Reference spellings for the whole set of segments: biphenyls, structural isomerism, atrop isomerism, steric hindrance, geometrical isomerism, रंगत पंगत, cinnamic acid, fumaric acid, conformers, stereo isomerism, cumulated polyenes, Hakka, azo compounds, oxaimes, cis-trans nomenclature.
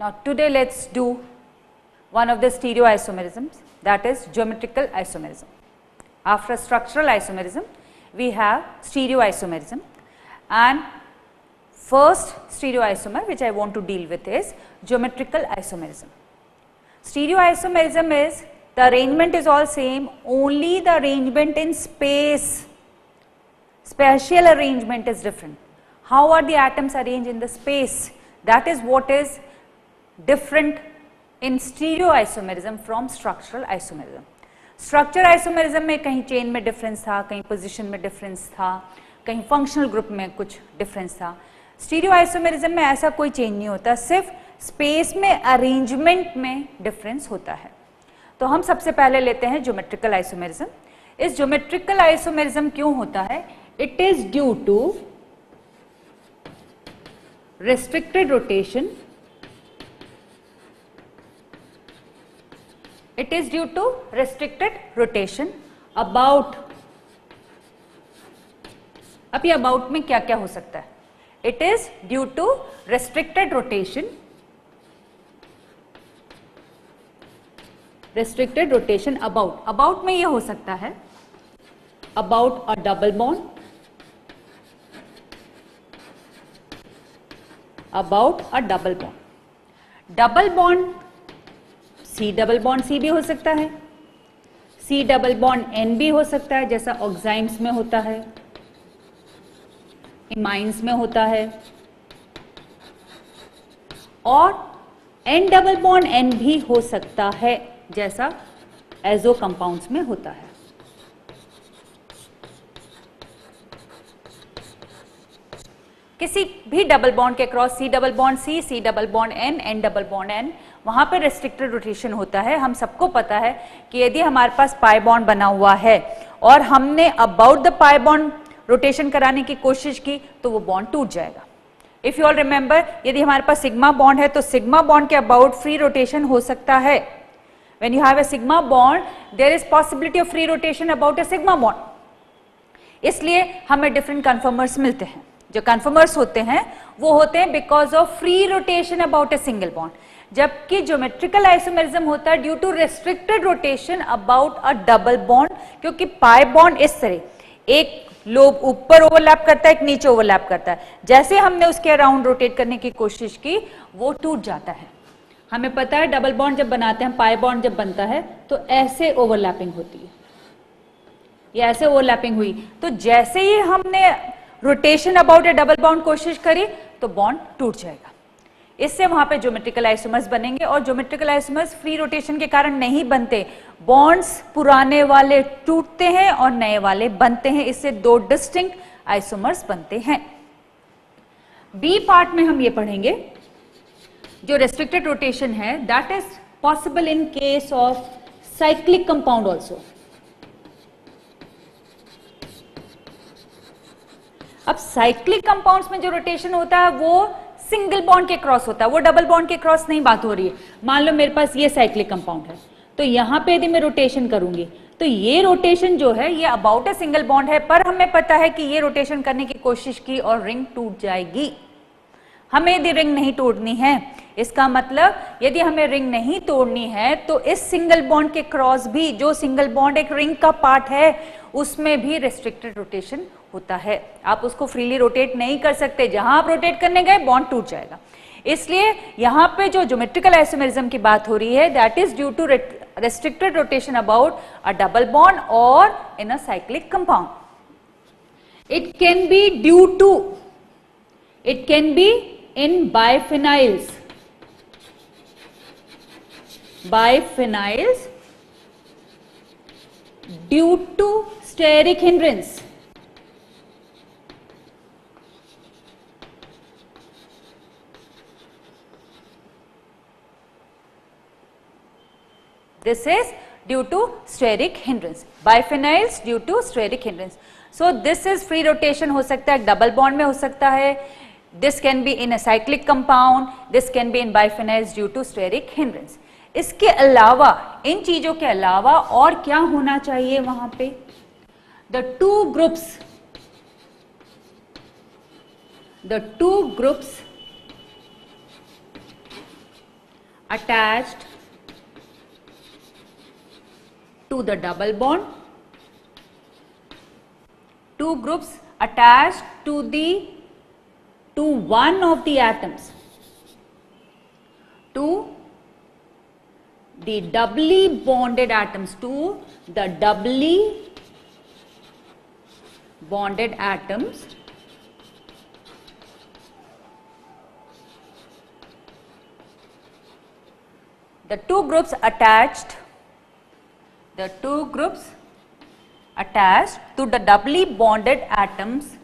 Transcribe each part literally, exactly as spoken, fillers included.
Now today let's do one of the stereo isomerisms, that is geometrical isomerism. After structural isomerism, we have stereo isomerism, and first stereo isomer which I want to deal with is geometrical isomerism. Stereo isomerism is the arrangement is all same, only the arrangement in space, spatial arrangement is different. How are the atoms arranged in the space? That is what is different in stereo isomerism from structural isomerism. Structure isomerism में कहीं chain में difference था, कहीं position में difference था, कहीं functional group में कुछ डिफरेंस था. स्टीरियो आइसोमेरिज्म में ऐसा कोई चेंज नहीं होता, सिर्फ स्पेस में अरेंजमेंट में डिफरेंस होता है. तो हम सबसे पहले लेते हैं ज्योमेट्रिकल आइसोमेरिज्म. इस ज्योमेट्रिकल आइसोमेरिज्म क्यों होता है? It is due to restricted rotation, it is due to restricted rotation about. अब ये about में क्या क्या हो सकता है? It is due to restricted rotation, restricted rotation about. About में ये हो सकता है about a double bond, about a double bond. Double bond C double bond C भी हो सकता है, C डबल बॉन्ड N भी हो सकता है, जैसा ऑक्साइम्स में होता है, इमाइन्स में होता है, और N डबल बॉन्ड N भी हो सकता है, जैसा एजो कंपाउंड्स में होता है. किसी भी डबल बॉन्ड के cross C double bond C, C double bond N, N double bond N, वहाँ पे रिस्ट्रिक्टेड रोटेशन होता है. हम सबको पता है कि यदि हमारे पास पाई बॉन्ड बना हुआ है और हमने about the pi bond rotation कराने की कोशिश की तो वो बॉन्ड टूट जाएगा. इफ यू ऑल रिमेंबर, यदि हमारे पास सिग्मा बॉन्ड है तो सिग्मा बॉन्ड के अबाउट फ्री रोटेशन हो सकता है. When you have a sigma bond there is possibility of free rotation about a sigma bond. इसलिए हमें डिफरेंट कन्फर्मर्स मिलते हैं. जो कन्फर्मर्स होते हैं वो होते हैं because of free rotation about a single bond, जबकि ज्योमेट्रिकल आइसोमेरिज्म होता है due to restricted rotation about a double bond, क्योंकि पाई बॉन्ड इस तरह एक लोब ऊपर ओवरलैप करता है, एक नीचे ओवरलैप करता है. जैसे हमने उसके अराउंड रोटेट करने की कोशिश की वो टूट जाता है. हमें पता है डबल बॉन्ड जब बनाते हैं, पाई बॉन्ड जब बनता है तो ऐसे ओवरलैपिंग होती है, ये ऐसे ओवरलैपिंग हुई तो जैसे ही हमने rotation about a double bond कोशिश करी तो बॉन्ड टूट जाएगा. इससे वहां पे ज्योमेट्रिकल आइसोमर्स बनेंगे, और ज्योमेट्रिकल आइसोमर्स फ्री रोटेशन के कारण नहीं बनते. बॉन्ड्स पुराने वाले टूटते हैं और नए वाले बनते हैं. इससे दो डिस्टिंक्ट आइसोमर्स बनते हैं. बी पार्ट में हम ये पढ़ेंगे जो रेस्ट्रिक्टेड रोटेशन है that is possible in case of cyclic compound also. अब साइक्लिक कंपाउंड्स में जो रोटेशन होता है वो सिंगल बॉन्ड के क्रॉस होता है, वो डबल बॉन्ड के क्रॉस नहीं बात हो रही है. मान लो मेरे पास ये साइक्लिक कंपाउंड है तो यहाँ पे यदि मैं रोटेशन करूंगी तो ये रोटेशन जो है ये अबाउट अ सिंगल बॉन्ड है, पर हमें पता है कि ये रोटेशन करने की कोशिश की और रिंग टूट जाएगी. हमें यदि रिंग नहीं तोड़नी है, इसका मतलब यदि हमें रिंग नहीं तोड़नी है तो इस सिंगल बॉन्ड के क्रॉस भी, जो सिंगल बॉन्ड एक रिंग का पार्ट है, उसमें भी रेस्ट्रिक्टेड रोटेशन होता है. आप उसको फ्रीली रोटेट नहीं कर सकते, जहां आप रोटेट करने गए बॉन्ड टूट जाएगा. इसलिए यहाँ पे जो ज्योमेट्रिकल आइसोमेरिज्म की बात हो रही है that is due to restricted rotation about a double bond और in a cyclic compound. It can be due to, it can be in biphenyls, biphenyls due to steric hindrance. This is due to steric hindrance. Biphenyls due to steric hindrance. So this is free rotation हो सकता है, double bond में हो सकता है. This can be in a cyclic compound. This can be in biphenyls due to steric hindrance. इसके अलावा, इन चीजों के अलावा और क्या होना चाहिए वहां पे? The two groups, the two groups attached to the double bond. Two groups attached to the to one of the atoms, to the doubly bonded atoms, to the doubly bonded atoms the two groups attached the two groups attached to the doubly bonded atoms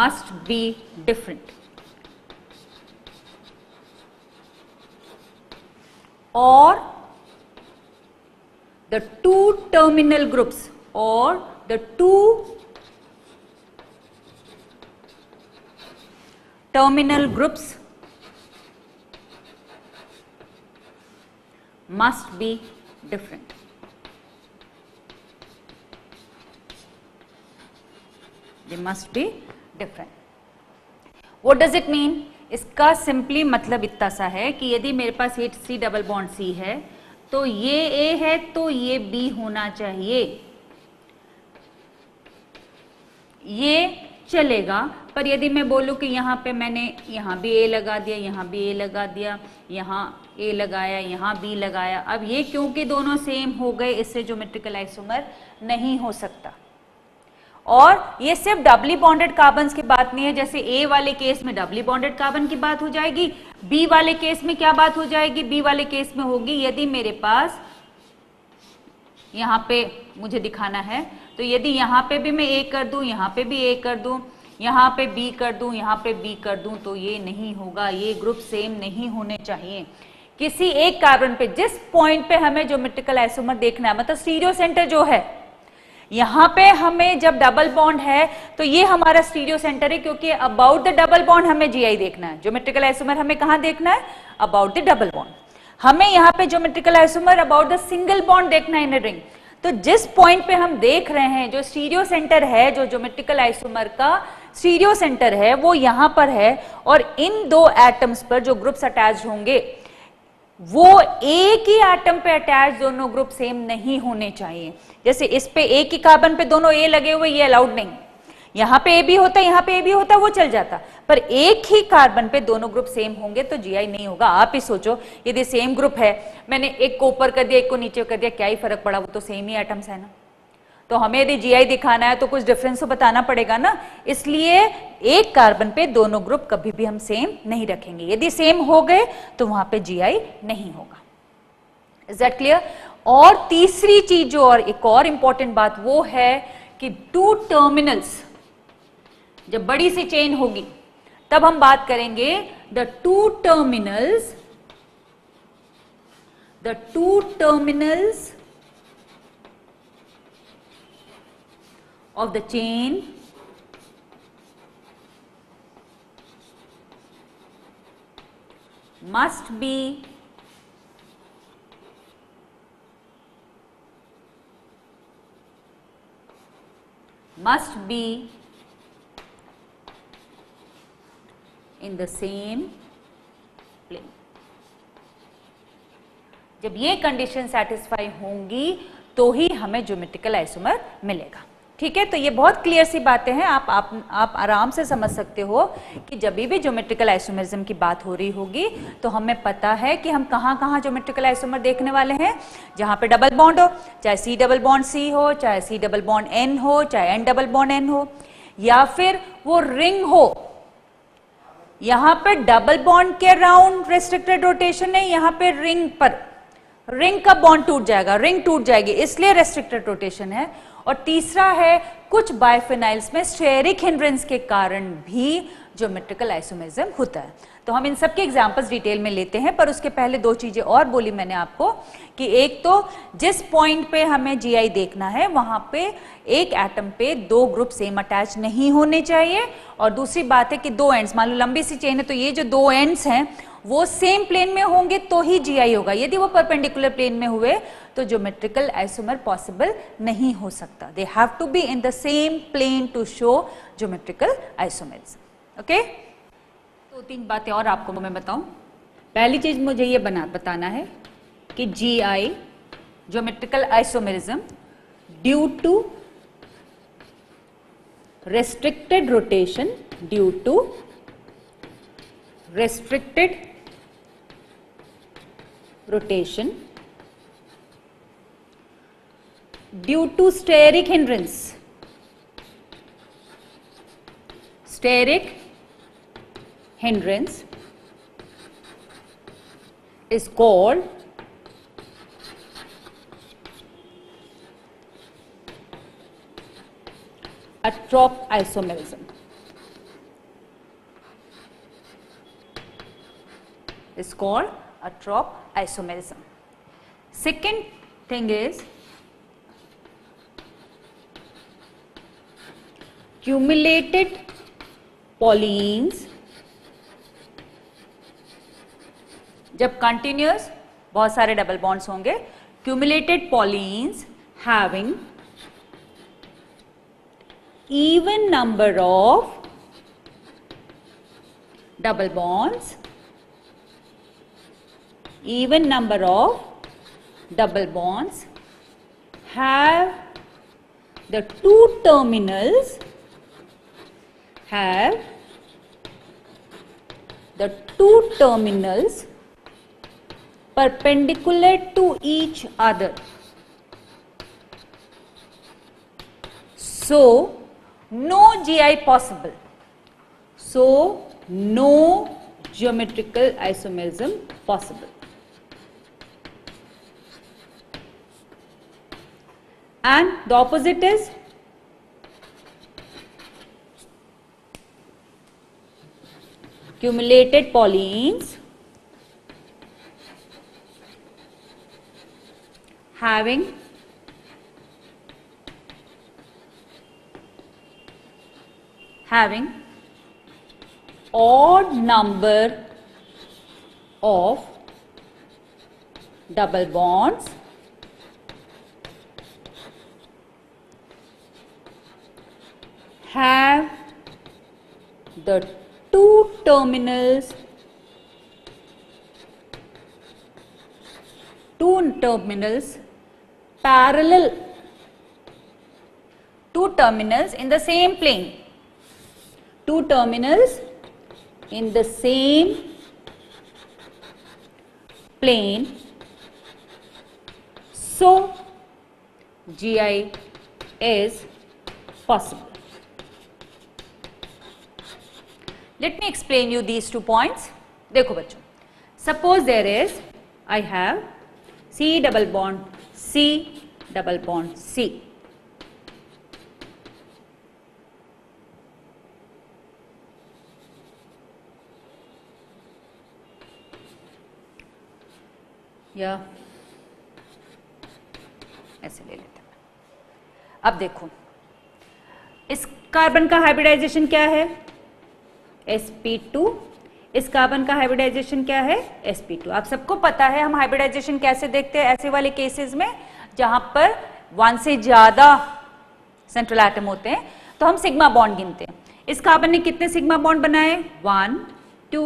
must be different, or the two terminal groups or the two terminal groups must be different. They must be different. What does it mean? इसका simply मतलब इतना सा है कि यदि मेरे पास ये C double bond C है तो ये A है तो ये B होना चाहिए, ये चलेगा। पर यदि मैं बोलूँ कि यहाँ पे मैंने यहाँ भी A लगा दिया, यहाँ भी A लगा दिया, यहाँ A लगाया, यहाँ B लगाया, अब ये क्योंकि दोनों सेम हो गए इससे ज्योमेट्रिकल आइसोमर नहीं हो सकता। और ये सिर्फ डबली बॉन्डेड कार्बन की बात नहीं है, जैसे A वाले केस में डबली बॉन्डेड कार्बन की बात हो जाएगी, B वाले केस में क्या बात हो जाएगी, B वाले केस में होगी यदि मेरे पास यहाँ पे मुझे दिखाना है तो यदि यहाँ पे भी मैं A कर दूँ, यहाँ पे भी A कर दूँ, यहाँ पे B कर दूँ, यहाँ पे B कर दूँ तो ये नहीं होगा, ये ग्रुप सेम नहीं होने चाहिए। किसी एक कार्बन पे जिस पॉइंट पे हमें ज्योमेट्रिकल आइसोमर देखना है, मतलब स्टीरियो सेंटर जो है यहाँ पे हमें, जब डबल बॉन्ड है तो ये हमारा स्टीरियो सेंटर है क्योंकि अबाउट द डबल बॉन्ड हमें जीआई देखना है। ज्योमेट्रिकल आइसोमर हमें कहाँ देखना है? About the double bond. हमें यहाँ पे geometrical isomer about the single bond देखना है इन रिंग। तो जिस पॉइंट पे हम देख रहे हैं जो स्टीरियो सेंटर है, जो ज्योमेट्रिकल आइसोमर का स्टीरियो सेंटर है वो यहाँ पर है, और इन दो एटम्स पर जो ग्रुप्स अटैच होंगे वो एक ही एटम पे अटैच दोनों ग्रुप सेम नहीं होने चाहिए। जैसे इस पे एक ही कार्बन पे दोनों ए लगे हुए, ये अलाउड नहीं। यहाँ पे ए भी होता, यहाँ पे ए भी होता, वो चल जाता, पर एक ही कार्बन पे दोनों ग्रुप सेम होंगे तो जीआई नहीं होगा। आप ही सोचो यदि सेम ग्रुप है, मैंने एक को ऊपर कर दिया, एक को नीचे कर दिया, क्या ही फर्क पड़ा, वो तो सेम ही एटम्स है ना। तो हमें यदि जीआई दिखाना है तो कुछ डिफरेंस तो बताना पड़ेगा ना, इसलिए एक कार्बन पे दोनों ग्रुप कभी भी हम सेम नहीं रखेंगे। यदि सेम हो गए तो वहां पे जीआई नहीं होगा। Is that clear? और तीसरी चीज जो, और एक और इंपॉर्टेंट बात वो है कि टू टर्मिनल्स, जब बड़ी सी चेन होगी तब हम बात करेंगे the two terminals the two terminals of the chain must be must be in the same plane. जब ये condition satisfy होंगी तो ही हमें geometrical isomer मिलेगा। ठीक है, तो ये बहुत क्लियर सी बातें हैं, आप आप आप आराम से समझ सकते हो कि जब भी ज्योमेट्रिकल आइसोमरिज्म की बात हो रही होगी तो हमें पता है कि हम कहाँ कहाँ ज्योमेट्रिकल आइसोमर देखने वाले हैं। जहाँ पे डबल बॉन्ड हो, चाहे सी डबल बॉन्ड सी हो, चाहे सी डबल बॉन्ड एन हो, चाहे एन डबल बॉन्ड एन हो, या फिर वो रिंग हो। यहाँ पे डबल बॉन्ड के राउंड रेस्ट्रिक्टेड रोटेशन है, यहाँ पे रिंग पर रिंग का बॉन्ड टूट जाएगा, रिंग टूट जाएगी इसलिए रेस्ट्रिक्टेड रोटेशन है। और तीसरा है कुछ बायफेनाइल्स में स्टेरिक हिंड्रेंस के कारण भी ज्योमेट्रिकल आइसोमेरिज्म होता है। तो हम इन सब के एग्जाम्पल्स डिटेल में लेते हैं, पर उसके पहले दो चीजें और बोली मैंने आपको कि एक तो जिस पॉइंट पे हमें जीआई देखना है वहां पे एक एटम पे दो ग्रुप सेम अटैच नहीं होने चाहिए, और दूसरी बात है कि दो एंड्स, मान लो लंबी सी चेन है तो ये जो दो एंड्स हैं वो सेम प्लेन में होंगे तो ही जीआई होगा। यदि वो परपेंडिकुलर प्लेन में हुए तो ज्योमेट्रिकल आइसोमर पॉसिबल नहीं हो सकता। They have to be in the same plane to show geometrical isomers. Okay, दो तीन बातें और आपको मैं बताऊं। पहली चीज मुझे ये बना बताना है कि G I geometrical isomerism due to restricted rotation due to restricted rotation due to steric hindrance steric hindrance is called atrop isomerism is called atrop isomerism. Second thing is cumulated polyenes. जब continuous बहुत सारे double bonds होंगे cumulated polyenes having even number of double bonds even number of double bonds have the two terminals have the two terminals perpendicular to each other. So, no G I possible. So, no geometrical isomerism possible. And the opposite is cumulated polyenes having having odd number of double bonds have the two terminals two terminals parallel two terminals in the same plane two terminals in the same plane. So G I is possible. Let me explain you these two points. देखो बच्चों, suppose there is I have C double bond C double bond C. या ऐसे ले लेते हैं। अब देखो इस कार्बन का हाइब्रिडाइजेशन क्या है S P टू, इस कार्बन का हाइब्रिडाइजेशन क्या है S P टू. आप सबको पता है हम हाइब्रिडाइजेशन कैसे देखते हैं ऐसे वाले केसेस में जहां पर वन से ज्यादा सेंट्रल एटम होते हैं तो हम सिग्मा बॉन्ड गिनते हैं. इस कार्बन ने कितने सिग्मा बॉन्ड बनाए वन टू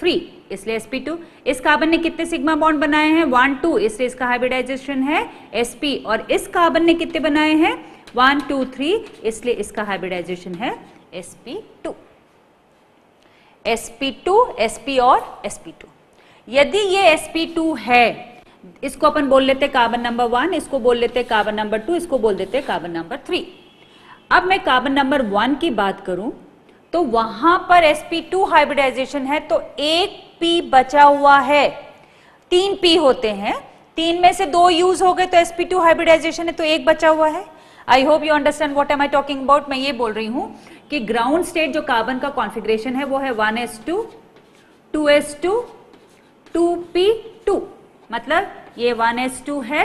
थ्री इसलिए S P टू. इस कार्बन ने कितने सिग्मा बॉन्ड बनाए हैं वन टू इसलिए इसका हाइब्रिडाइजेशन है S P. और इस कार्बन ने कितने बनाए हैं वन टू थ्री इसलिए इसका हाइब्रिडाइजेशन है S P two. S P two, S P और S P टू. यदि ये S P टू है इसको अपन बोल लेते कार्बन नंबर वन, इसको बोल लेते कार्बन नंबर टू, इसको बोल देते कार्बन नंबर थ्री. अब मैं कार्बन नंबर वन की बात करूं तो वहां पर S P टू हाइब्रिडाइजेशन है तो एक P बचा हुआ है. तीन P होते हैं, तीन में से दो यूज हो गए तो S P टू हाइब्रिडाइजेशन है तो एक बचा हुआ है. I hope you understand what am I talking about. मैं ये बोल रही हूँ कि ग्राउंड स्टेट जो कार्बन का कॉन्फ़िगरेशन है वो है one S two, two S two, two P two. मतलब ये वन S टू है,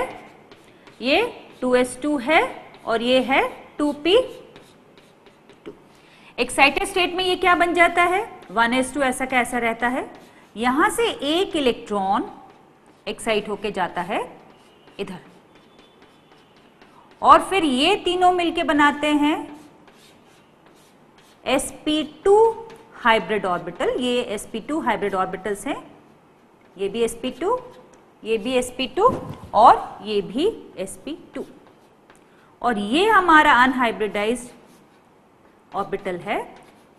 ये टू S टू है और ये है two P two. Excited state में ये क्या बन जाता है वन S टू ऐसा का ऐसा रहता है. यहाँ से एक इलेक्ट्रॉन एक्साइट होके जाता है इधर और फिर ये तीनों मिलके बनाते हैं S P two hybrid orbital. ये S P two hybrid orbitals हैं ये भी sp2, ये भी sp2 और ये भी sp2 और ये हमारा अनहाइब्रिडाइज्ड ऑर्बिटल है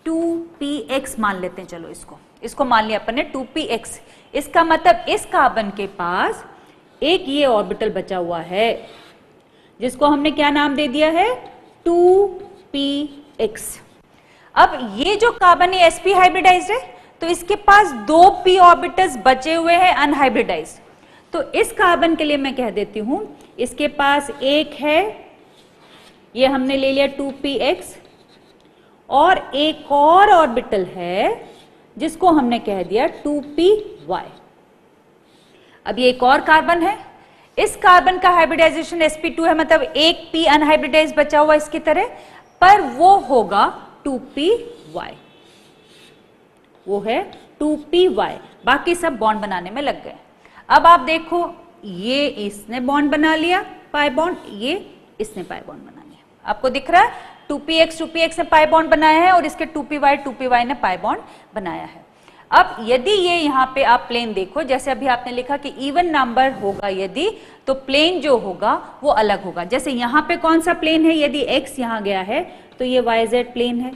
टू पी एक्स मान लेते हैं। चलो इसको इसको मान लिया अपन ने टू पी एक्स। इसका मतलब इस कार्बन के पास एक ये ऑर्बिटल बचा हुआ है जिसको हमने क्या नाम दे दिया है टू पी एक्स। अब ये जो कार्बन है sp हाइब्रिडाइज्ड है तो इसके पास दो p ऑर्बिटल्स बचे हुए हैं अनहाइब्रिडाइज्ड। तो इस कार्बन के लिए मैं कह देती हूं इसके पास एक है, ये हमने ले लिया टू पी एक्स और एक और ऑर्बिटल है जिसको हमने कह दिया टू पी वाई। अब ये एक और कार्बन है, इस कार्बन का हाइब्रिडाइजेशन sp2 है मतलब एक p अनहाइब्रिडाइज बचा हुआ इसकी तरह, पर वो होगा टू पी वाई, वो है टू पी वाई, बाकी सब बॉन्ड बनाने में लग गए। अब आप देखो ये इसने बॉन्ड बना लिया पाई बॉन्ड, ये इसने पाई बॉन्ड बना लिया। आपको दिख रहा है two P X two P X ने पाई बॉन्ड बनाया है और इसके two P Y two P Y ने पाई बॉन्ड बनाया है। अब यदि ये यहाँ पे आप प्लेन देखो, जैसे अभी आपने लिखा कि इवन नंबर होगा यदि, तो प्लेन जो होगा वो अलग होगा। जैसे यहाँ पे कौन सा प्लेन है, यदि x यहाँ गया है तो ये yz प्लेन है,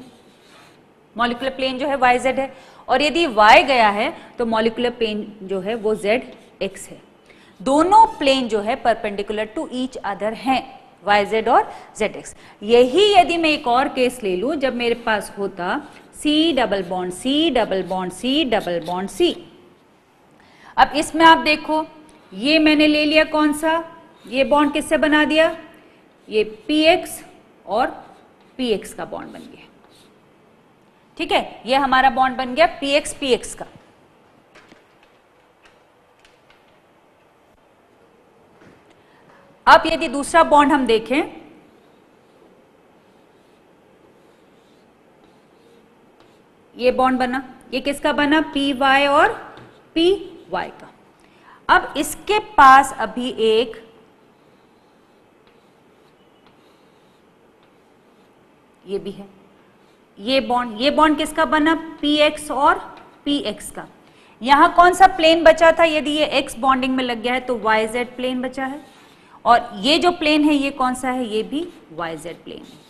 मॉलिकुलर प्लेन जो है yz है, और यदि y गया है तो मॉलिकुलर प्लेन जो है वो zx है। दोनों प्लेन जो है परपेंडिकुलर टू ईच अदर हैं, yz और zx। यही यदि मैं एक और केस ले लूँ, जब मेरे पास होता C double bond C double bond C double bond C। अब इसमें आप देखो ये मैंने ले लिया कौन सा, ये बॉन्ड किससे बना दिया, ये Px और Px का बॉन्ड बन गया। ठीक है, ये हमारा बॉन्ड बन गया Px Px का। अब यदि दूसरा बॉन्ड हम देखें, ये बॉन्ड बना, ये किसका बना Py और Py का। अब इसके पास अभी एक ये भी है, ये बॉन्ड ये बॉन्ड किसका बना Px और Px का। यहां कौन सा प्लेन बचा था, यदि ये x बॉन्डिंग में लग गया है तो yz प्लेन बचा है, और ये जो प्लेन है ये कौन सा है, ये भी yz प्लेन है।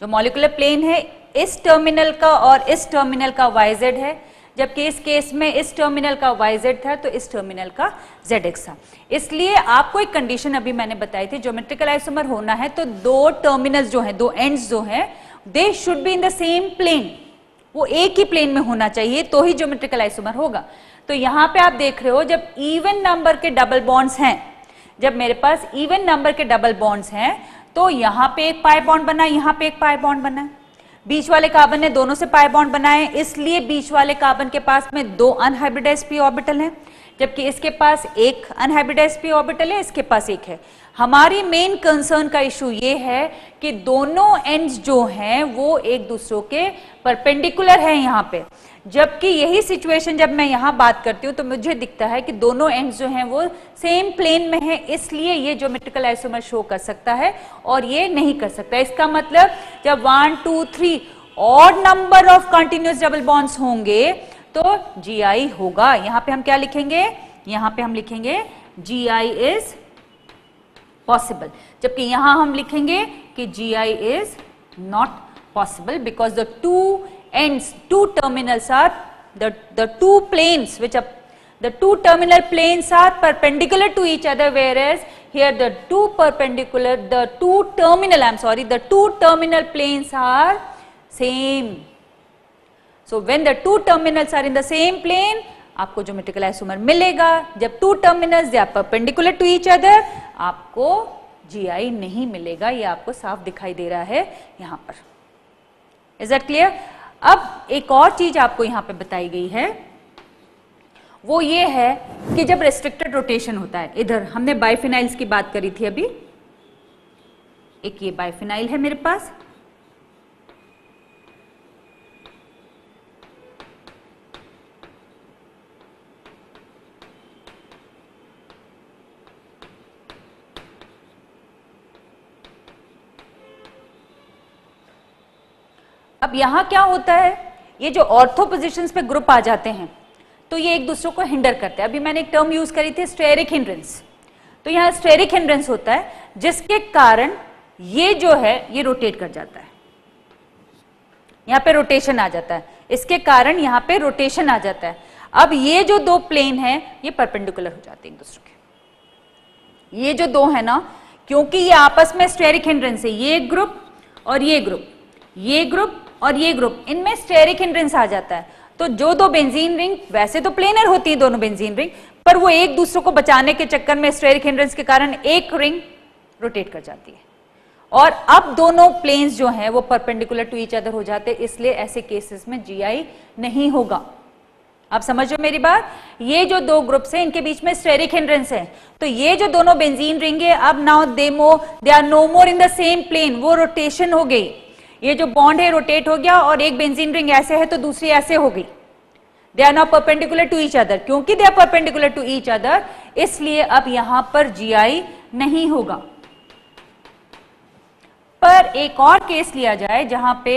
जो मॉलिकुलर प्लेन है इस टर्मिनल का और इस टर्मिनल का yz है, जबकि इस केस में इस टर्मिनल का yz था तो इस टर्मिनल का zx था। इसलिए आपको एक कंडीशन अभी मैंने बताई थी, ज्योमेट्रिकल आइसोमर होना है तो दो टर्मिनल्स जो हैं, दो एंड्स जो हैं, they should be in the same plane, वो एक ही प्लेन में होना चाहिए तो ही ज्योमेट्रिकल आइसोमर होगा। तो यहाँ पे आप देख रहे हो जब इवन नंबर के डबल बॉन्ड्स हैं, जब मेरे पास इवन नंबर के डबल बॉन्ड्स हैं तो यहाँ पे एक पाई बॉन्ड बना, यहाँ पे एक पाई बॉन्ड बना, बीच वाले कार्बन ने दोनों से पाई बॉन्ड बनाए, इसलिए बीच वाले कार्बन के पास में दो अनहाइब्रिडाइज p ऑर्बिटल हैं, जबकि इसके पास एक अनहाइब्रिडाइज p ऑर्बिटल है, इसके पास एक है। हमारी मेन कंसर्न का इशू ये है कि दोनों एंड्स जो हैं वो एक दूसरों के परपेंडिकुलर हैं यहाँ पे, जबकि यही सिचुएशन जब मैं यहाँ बात करती हूँ तो मुझे दिखता है कि दोनों एंड्स जो हैं वो सेम प्लेन में हैं, इसलिए ये ज्योमेट्रिकल आइसोमर शो कर सकता है और ये नहीं कर सकता। इसका मतलब जब वन टू थ्री और number of continuous double bonds होंगे तो जी आई होगा। यहाँ पे हम क्या लिखेंगे, यहाँ पे हम लिखेंगे जी आई इज पॉसिबल, जबकि यहाँ हम लिखेंगे कि G I is not possible because the two ends, two terminals are the the two planes which are the two terminal planes are perpendicular to each other, whereas here the two perpendicular the two terminal I'm sorry the two terminal planes are same. So when the two terminals are in the same plane आपको geometrical isomer मिलेगा। जब two terminals they are perpendicular to each other आपको G I नहीं मिलेगा, ये आपको साफ दिखाई दे रहा है यहाँ पर। Is that clear? अब एक और चीज आपको यहाँ पे बताई गई है, वो ये है कि जब रेस्ट्रिक्टेड रोटेशन होता है, इधर हमने बाइफिनाइल्स की बात करी थी अभी, एक ये बाइफिनाइल है मेरे पास, अब यहाँ क्या होता है ये जो ऑर्थो पोजीशंस पे ग्रुप आ जाते हैं तो ये एक दूसरे को हिंडर करते हैं। अभी मैंने एक टर्म यूज करी थी स्टेरिक हिंड्रेंस, तो यहाँ स्टेरिक हिंड्रेंस होता है जिसके कारण ये जो है ये रोटेट कर जाता है, यहाँ पे रोटेशन आ जाता है, इसके कारण यहाँ पे रोटेशन आ जाता है। अब ये जो दो प्लेन है ये परपेंडिकुलर हो जाते हैं एक दूसरे के, ये जो दो है ना, क्योंकि ये आपस में स्टेरिक हिंड्रेंस है, ये ग्रुप और ये ग्रुप, ये ग्रुप और ये ग्रुप, इनमें स्टेरिक हिंड्रेंस आ जाता है। तो जो दो बेंजीन रिंग वैसे तो प्लेनर होती है दोनों बेंजीन रिंग, पर वो एक दूसरे को बचाने के चक्कर में स्टेरिक हिंड्रेंस के कारण एक रिंग रोटेट कर जाती है, और अब दोनों प्लेन्स जो हैं वो परपेंडिकुलर टू ईच अदर हो जाते हैं, इसलिए ऐसे केसेस में जीआई नहीं होगा। आप समझ रहे हो मेरी बात। ये जो दो ग्रुप्स हैं इनके बीच में स्टेरिक हिंड्रेंस है, तो ये जो दोनों बेंजीन रिंग है अब now they more they are no more in the same plane, वो रोटेशन हो गई, ये जो बॉन्ड है रोटेट हो गया, और एक बेंजीन रिंग ऐसे है तो दूसरी ऐसे हो गई, they are not perpendicular to each other, क्योंकि they are perpendicular to each other इसलिए अब यहां पर जीआई नहीं होगा। पर एक और केस लिया जाए जहां पे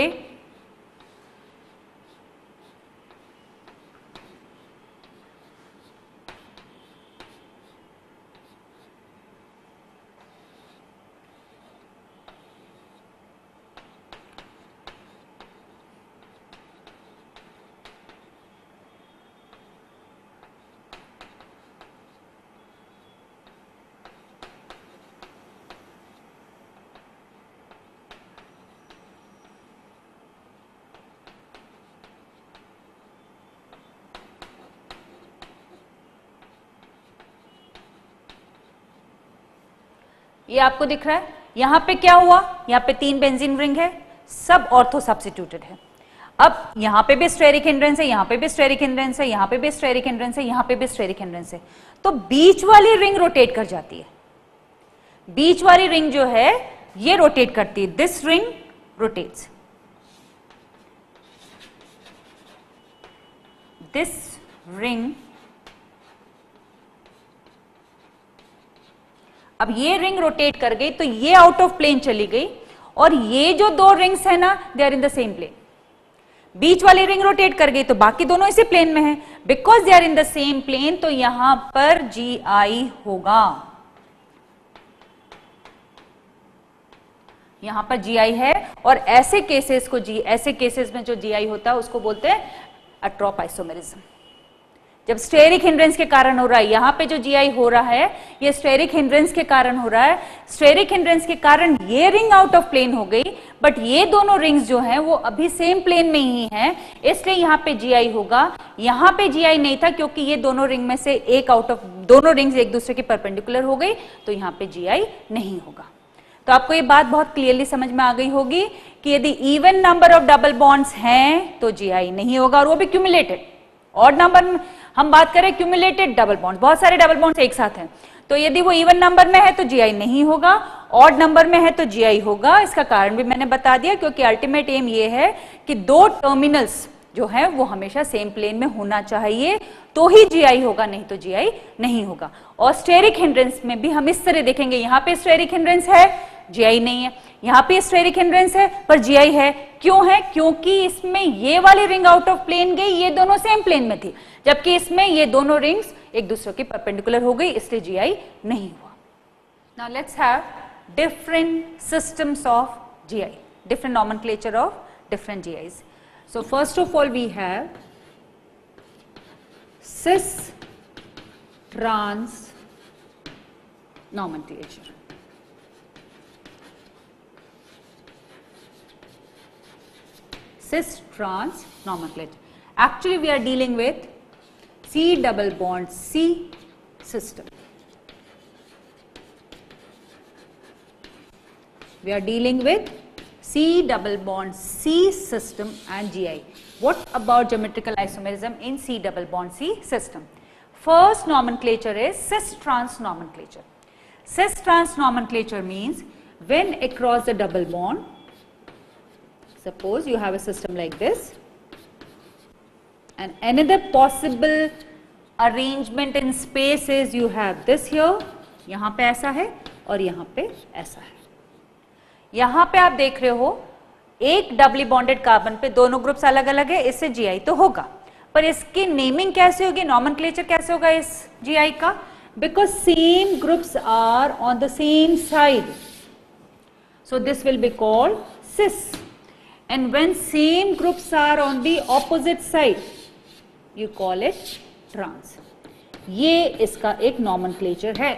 ये आपको दिख रहा है, यहाँ पे क्या हुआ, यहाँ पे तीन बेंजीन रिंग है, सब ऑर्थो सब्स्टिट्यूटेड है। अब यहाँ पे भी स्टेरिक हिंड्रेंस है, यहाँ पे भी स्टेरिक हिंड्रेंस है, यहाँ पे भी स्टेरिक हिंड्रेंस है, यहाँ पे भी स्टेरिक हिंड्रेंस है, तो बीच वाली रिंग रोटेट कर जाती है, बीच वाली रिंग जो है ये रोटेट करती है, this ring rotates, this ring. अब ये रिंग रोटेट कर गई तो ये आउट ऑफ प्लेन चली गई, और ये जो दो रिंग्स है ना they are in the same plane, बीच वाली रिंग रोटेट कर गई तो बाकी दोनों इसी प्लेन में हैं, because they are in the same plane, तो यहां पर जी आई होगा, यहां पर जी आई है। और ऐसे केसेस को जी ऐसे केसेस में जो जी आई होता है उसको बोलते हैं अट्रोप आइसोमेरिज्म। जब स्टेरिक हिंड्रेंस के कारण हो रहा है, यहाँ पे जो जीआई हो रहा है ये स्टेरिक हिंड्रेंस के कारण हो रहा है, स्टेरिक हिंड्रेंस के कारण ये रिंग आउट ऑफ प्लेन हो गई, बट ये दोनों रिंग्स जो हैं वो अभी सेम प्लेन में ही हैं, इसलिए यहाँ पे जीआई होगा। यहाँ पे जीआई नहीं था क्योंकि ये दोनों रिंग में से एक आउट ऑफ दोनों रिंग्स एक दूसरे के परपेंडिकुलर हो गई, तो यहाँ पे जीआई नहीं होगा। तो आपको ये बात बहुत क्लियरली समझ में आ गई होगी कि यदि even number of double bonds हैं तो जीआई नहीं होगा, और वो भी क्यूमुलेटेड। ऑड नंबर हम बात करें क्यूमुलेटेड डबल बॉन्ड्स, बहुत सारे डबल बॉन्ड्स एक साथ हैं, तो यदि वो इवन नंबर में है तो जीआई नहीं होगा, ऑड नंबर में है तो जीआई होगा। इसका कारण भी मैंने बता दिया, क्योंकि अल्टीमेट एम ये है कि दो टर्मिनल्स जो है वो हमेशा सेम प्लेन में होना चाहिए तो ही जीआई होगा, नहीं तो जीआई नहीं होगा। और स्टेरिक हिंड्रेंस में भी हम इस तरह देखेंगे, यहाँ पे स्टेरिक हिंड्रेंस है जीआई नहीं है, यहाँ पे स्टेरिक हिंड्रेंस है पर जीआई है, क्यों है, क्योंकि इसमें ये वाली रिंग आउट ऑफ प्लेन गई, ये दोनों सेम प्लेन में थी, जबकि इसमें ये दोनों रिंग्स एक दूसरे के परपेंडिकुलर हो गई, इसलिए जीआई नहीं हुआ। Now let's have different systems of GI, different nomenclature of different GIs. So first of all we have cis trans nomenclature. cis-trans nomenclature. Actually, we are dealing with C double bond C system. We are dealing with C double bond C system and G I. What about geometrical isomerism in C double bond C system? First nomenclature is cis-trans nomenclature. Cis-trans nomenclature means when across the double bond, suppose you have a system like this, and another possible arrangement in space is you have this here, यहाँ पे ऐसा है और यहाँ पे ऐसा है। यहाँ पे आप देख रहे हो एक डबली बॉन्डेड कार्बन पे दोनों ग्रुप्स अलग अलग है, इससे जीआई तो होगा, पर इसकी नेमिंग कैसे होगी, नॉमेनक्लेचर कैसे होगा इस जीआई का? Because same groups are on the same side, so this will be called cis, and when same groups are on the opposite side you call it trans. ये इसका एक nomenclature है.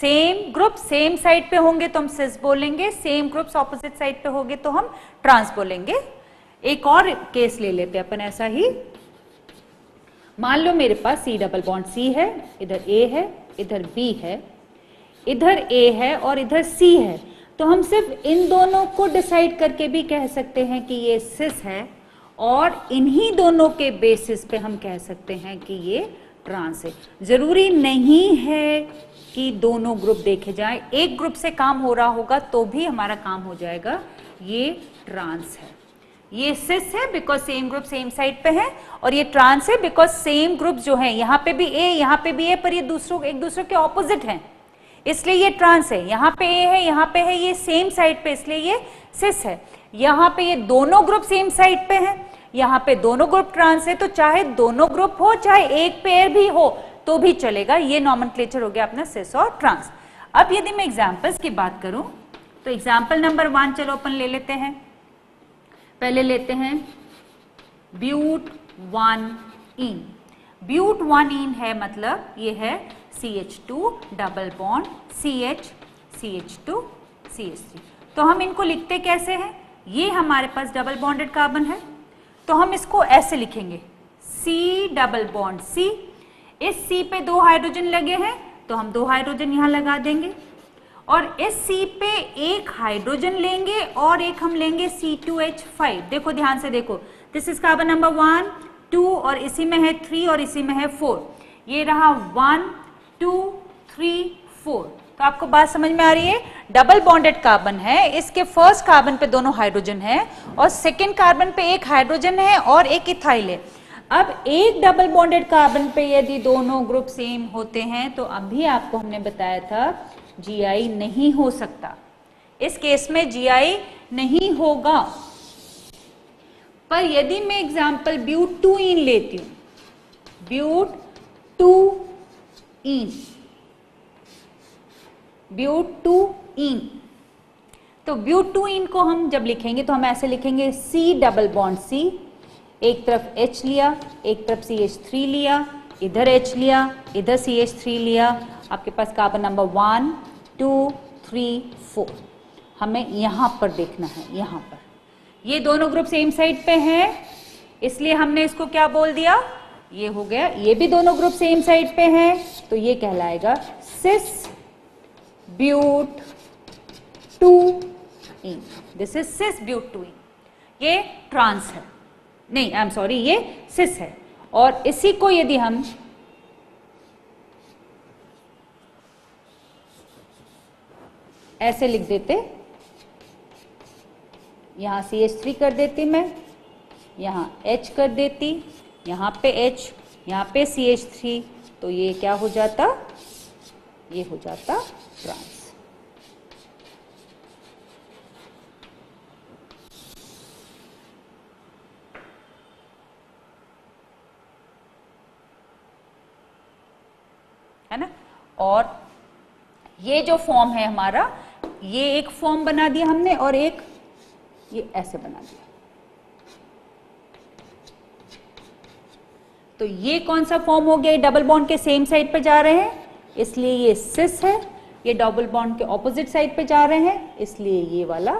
same group same side पे होंगे तो हम cis बोलेंगे, same groups opposite side पे होंगे तो हम trans बोलेंगे. एक और केस ले लेते हैं अपन ऐसा ही. मान लो मेरे पास C डबल बॉन्ड C है, इधर A है, इधर B है, इधर A है और इधर C है, तो हम सिर्फ इन दोनों को डिसाइड करके भी कह सकते हैं कि ये सिस है और इन्हीं दोनों के बेसिस पे हम कह सकते हैं कि ये ट्रांस है. जरूरी नहीं है कि दोनों ग्रुप देखे जाए, एक ग्रुप से काम हो रहा होगा तो भी हमारा काम हो जाएगा. ये ट्रांस है, ये सिस है because same group same side पे है, और ये ट्रांस है बिकॉज सेम ग्रुप जो है यहाँ पे भी ए यहाँ पे भी ए पर ये दूसरों एक दूसरे के ऑपोजिट है, इसलिए ये ट्रांस है. यहाँ पे ए है यहाँ पे है, ये सेम साइड पे इसलिए ये सिस है. यहाँ पे ये दोनों ग्रुप सेम साइड पे हैं, यहाँ पे दोनों ग्रुप ट्रांस है, तो चाहे दोनों ग्रुप हो चाहे एक पेयर भी हो तो भी चलेगा. ये नॉमेनक्लेचर हो गया अपना सिस और ट्रांस. अब यदि मैं एग्जाम्पल्स की बात करूं तो एग्जाम्पल नंबर वन चलो अपन ले लेते हैं. पहले लेते हैं ब्यूट वन इन. ब्यूट वन इन है मतलब ये है C H two double bond CH C H two C H three. तो हम इनको लिखते कैसे हैं? ये हमारे पास डबल बॉन्डेड कार्बन है तो हम इसको ऐसे लिखेंगे C डबल बॉन्ड C. इस C पे दो हाइड्रोजन लगे हैं तो हम दो हाइड्रोजन यहाँ लगा देंगे, और इस C पे एक हाइड्रोजन लेंगे और एक हम लेंगे सी टू एच फाइव. देखो ध्यान से देखो, this is carbon number one two और इसी में है थ्री और इसी में है फोर. ये रहा वन टू थ्री फोर. तो आपको बात समझ में आ रही है? डबल बॉन्डेड कार्बन है, इसके फर्स्ट कार्बन पे दोनों हाइड्रोजन है और सेकेंड कार्बन पे एक हाइड्रोजन है और एक इथाइल है. अब एक डबल बॉन्डेड कार्बन पे यदि दोनों ग्रुप सेम होते हैं तो अभी आपको हमने बताया था जीआई नहीं हो सकता. इस केस में जीआई नहीं होगा. पर यदि मैं एग्जाम्पल ब्यूट टू इन लेती हूँ, ब्यूट टू इन, ब्यूट टू इन, तो ब्यूट टू इन को हम जब लिखेंगे तो हम ऐसे लिखेंगे सी डबल बॉन्ड सी, एक तरफ H लिया एक तरफ सी एच थ्री लिया, इधर H लिया इधर सी एच थ्री लिया, आपके पास carbon number one two three four. हमें यहाँ पर देखना है, यहाँ पर ये दोनों ग्रुप सेम साइड पे हैं इसलिए हमने इसको क्या बोल दिया, ये हो गया. ये भी दोनों ग्रुप सेम साइड पे हैं तो ये कहलाएगा cis but two ene. This is cis but two ene. ये ट्रांस है, नहीं आई एम सॉरी, ये सिस है. और इसी को यदि हम ऐसे लिख देते, यहां सी एच थ्री कर देती मैं, यहां H कर देती, यहाँ पे H यहाँ पे सी एच थ्री, तो ये क्या हो जाता, ये हो जाता ट्रांस. है ना? और ये जो फॉर्म है हमारा, ये एक फॉर्म बना दिया हमने और एक ये ऐसे बना दिया. तो ये कौन सा फॉर्म हो गया? ये डबल बॉन्ड के सेम साइड पे जा रहे हैं इसलिए ये सिस है, ये डबल बॉन्ड के ऑपोजिट साइड पे जा रहे हैं इसलिए ये वाला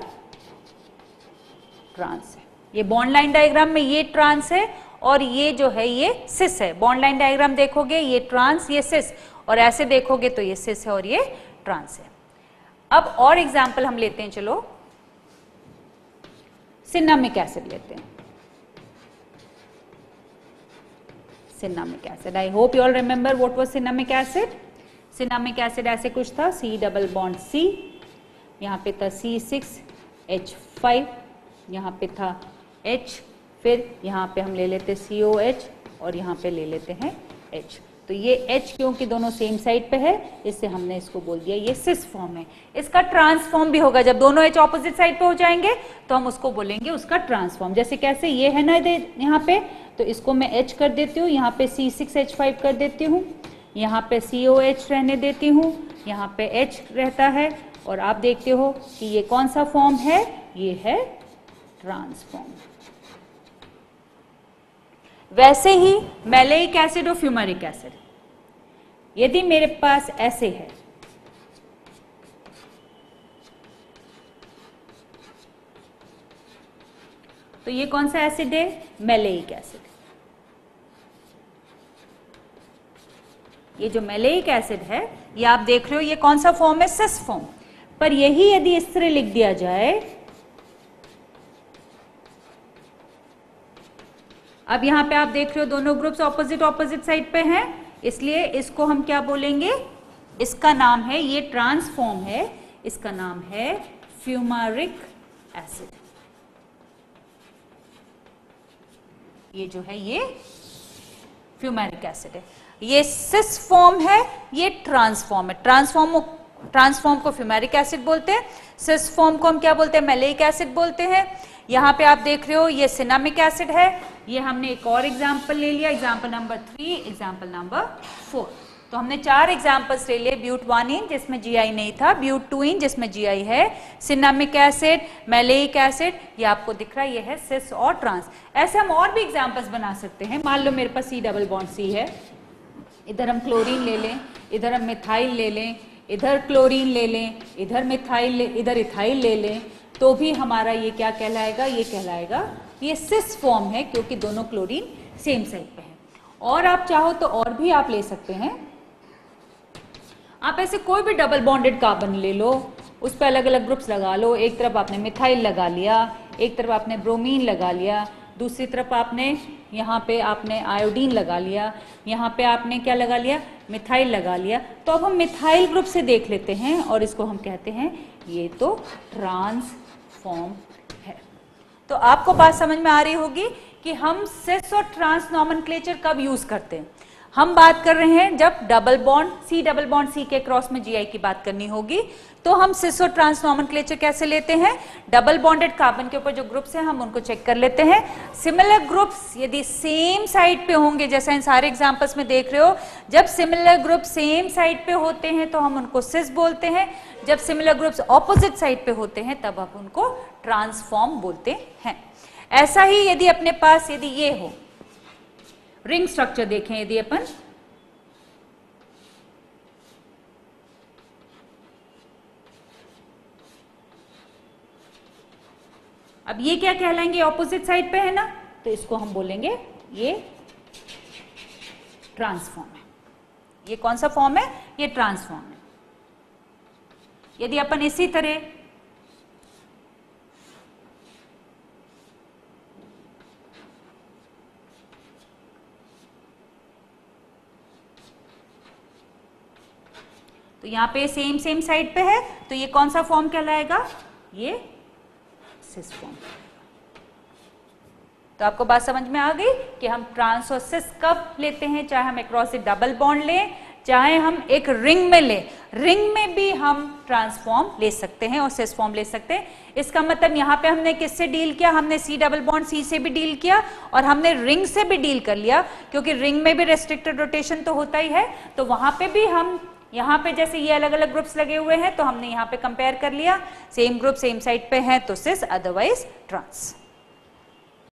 ट्रांस है. ये बॉन्ड लाइन डायग्राम में ये ट्रांस है और ये जो है ये सिस है. बॉन्ड लाइन डायग्राम देखोगे ये ट्रांस ये सिस, और ऐसे देखोगे तो ये सिस है और ये ट्रांस है. अब और एग्जाम्पल हम लेते हैं, चलो सिनामिक एसिड लेते हैं. Cinnamic acid. I hope you all remember what was cinnamic acid. Cinnamic acid ऐसे कुछ था, C डबल बॉन्ड C, यहाँ पे था सी सिक्स एच फाइव, यहाँ पे था H, फिर यहाँ पे हम ले लेते सी ओ एच और यहाँ पे ले लेते हैं H. तो ये H क्योंकि दोनों सेम साइड पे है इससे हमने इसको बोल दिया ये सिस फॉर्म है। इसका ट्रांसफॉर्म भी होगा, जब दोनों H ऑपोजिट साइड पे हो जाएंगे तो हम उसको बोलेंगे उसका ट्रांसफॉर्म। जैसे कैसे ये है ना यहाँ पे, तो इसको मैं H कर देती हूँ, यहाँ पे C सिक्स H फाइव कर देती हूँ, यहाँ पे C O H रहने देती हूँ, यहाँ पे H रहता है और आप देखते हो कि ये कौन सा फॉर्म है, ये है ट्रांसफॉर्म। वैसे ही मैलेइक एसिड और फ्यूमरिक एसिड, यदि मेरे पास ऐसे है तो ये कौन सा एसिड है, मैलेइक एसिड। ये जो मैलेइक एसिड है ये आप देख रहे हो ये कौन सा फॉर्म है, सिस फॉर्म। पर यही यदि इस तरह लिख दिया जाए, अब यहाँ पे आप देख रहे हो दोनों ग्रुप्स ऑपोजिट ऑपोजिट साइड पे हैं, इसलिए इसको हम क्या बोलेंगे, इसका नाम है, ये ट्रांसफॉर्म है, इसका नाम है फ्यूमारिक एसिड। ये जो है ये फ्यूमरिक एसिड है, ये सिस फॉर्म है, ये ट्रांसफॉर्म है। ट्रांसफॉर्म ट्रांसफॉर्म को फ्यूमरिक एसिड बोलते हैं, सिस फॉर्म को हम क्या बोलते हैं, मैलेइक एसिड बोलते हैं। यहाँ पे आप देख रहे हो ये सिनामिक एसिड है, ये हमने एक और एग्जाम्पल ले लिया, example number three, example number four. तो हमने चार एग्जाम्पल्स ले लिए, ब्यूट वन इन जिसमें जीआई नहीं था, ब्यूट टू इन जिसमें जीआई है, सिनामिक एसिड, मैलेइक एसिड, ये आपको दिख रहा है ये है सिस और ट्रांस। ऐसे हम और भी एग्जाम्पल्स बना सकते हैं। मान लो मेरे पास सी डबल बॉन्ड सी है, इधर हम क्लोरीन ले लें, इधर हम मिथाइल ले लें, इधर क्लोरीन ले लें, इधर मिथाइल ले, इधर इथाइल ले लें, तो भी हमारा ये क्या कहलाएगा, ये कहलाएगा ये सिस फॉर्म है क्योंकि दोनों क्लोरीन सेम साइड पे है। और आप चाहो तो और भी आप ले सकते हैं, आप ऐसे कोई भी डबल बॉन्डेड कार्बन ले लो, उस पर अलग अलग ग्रुप्स लगा लो। एक तरफ आपने मिथाइल लगा लिया, एक तरफ आपने ब्रोमीन लगा लिया, दूसरी तरफ आपने यहाँ पे आपने आयोडीन लगा लिया, यहाँ पे आपने क्या लगा लिया, मिथाइल लगा लिया। तो अब हम मिथाइल ग्रुप से देख लेते हैं और इसको हम कहते हैं ये तो ट्रांसफॉर्म है। तो आपको बात समझ में आ रही होगी कि हम सिस और ट्रांस नॉमेनक्लेचर कब यूज करते हैं। हम बात कर रहे हैं जब double bond C double bond C के क्रॉस में जीआई की बात करनी होगी, तो हम सिस और ट्रांस नॉमेनक्लेचर कैसे लेते हैं, डबल बॉन्डेड कार्बन के ऊपर जो ग्रुप्स हैं हम उनको चेक कर लेते हैं। सिमिलर ग्रुप्स यदि सेम साइड पे होंगे, जैसा इन सारे एग्जांपल्स में देख रहे हो, जब सिमिलर ग्रुप सेम साइड पे होते हैं तो हम उनको सिस बोलते हैं, जब सिमिलर ग्रुप्स ऑपोजिट साइड पे होते हैं तब हम उनको ट्रांसफॉर्म बोलते हैं। ऐसा ही यदि अपने पास यदि ये हो रिंग स्ट्रक्चर देखें, यदि अपन अब ये क्या कहलाएंगे, ऑपोजिट साइड पे है ना, तो इसको हम बोलेंगे ये ट्रांसफॉर्म है। ये कौन सा फॉर्म है, ये ट्रांसफॉर्म है। यदि अपन इसी तरह तो यहाँ पे सेम सेम साइड पे है तो ये कौन सा फॉर्म कहलाएगा, ये सिस फॉर्म। तो आपको बात समझ में आ गई कि हम ट्रांस और सिस कब लेते हैं, चाहे हम अक्रॉस एक डबल बॉन्ड लें, चाहे हम एक रिंग में लें, रिंग में भी हम ट्रांसफॉर्म ले सकते हैं और सिस फॉर्म ले सकते हैं। इसका मतलब यहाँ पे हमने किससे डील किया, हमने सी डबल बॉन्ड सी से भी डील किया और हमने रिंग से भी डील कर लिया, क्योंकि रिंग में भी रेस्ट्रिक्टेड रोटेशन तो होता ही है। तो वहां पे भी हम यहाँ पे जैसे ये अलग अलग ग्रुप्स लगे हुए हैं तो हमने यहाँ पे कंपेयर कर लिया, सेम ग्रुप सेम साइड पे है तो सिस अदरवाइज ट्रांस।